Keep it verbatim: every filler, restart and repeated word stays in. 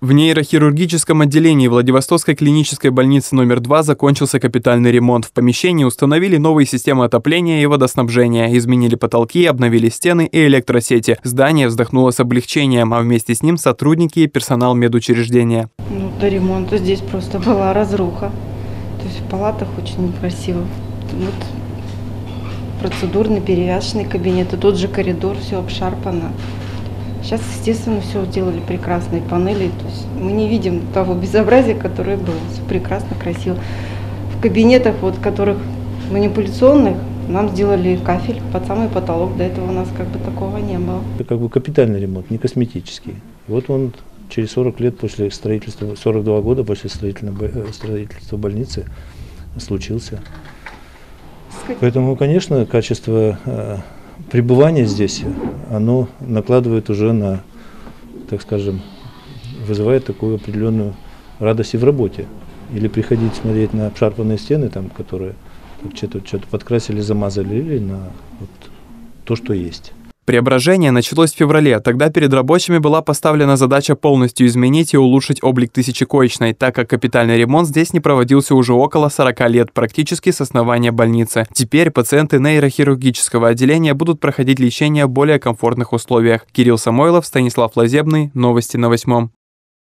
В нейрохирургическом отделении Владивостокской клинической больницы номер два закончился капитальный ремонт. В помещении установили новые системы отопления и водоснабжения, изменили потолки, обновили стены и электросети. Здание вздохнуло с облегчением, а вместе с ним сотрудники и персонал медучреждения. Ну, до ремонта здесь просто была разруха. То есть в палатах очень некрасиво. Вот процедурный перевязочный кабинет и тот же коридор, все обшарпано. Сейчас, естественно, все делали прекрасные панели. То есть мы не видим того безобразия, которое было. Все прекрасно, красиво. В кабинетах, вот, которых манипуляционных, нам сделали кафель под самый потолок. До этого у нас как бы такого не было. Это как бы капитальный ремонт, не косметический. Вот он через сорок лет после строительства, сорок два года после строительства больницы случился. Поэтому, конечно, качество пребывание здесь, оно накладывает уже на, так скажем, вызывает такую определенную радость и в работе. Или приходить смотреть на обшарпанные стены, там, которые что-то что-то подкрасили, замазали, или на вот, то, что есть. Преображение началось в феврале. Тогда перед рабочими была поставлена задача полностью изменить и улучшить облик тысячекоечной, так как капитальный ремонт здесь не проводился уже около сорока лет, практически с основания больницы. Теперь пациенты нейрохирургического отделения будут проходить лечение в более комфортных условиях. Кирилл Самойлов, Станислав Лазебный. Новости на Восьмом.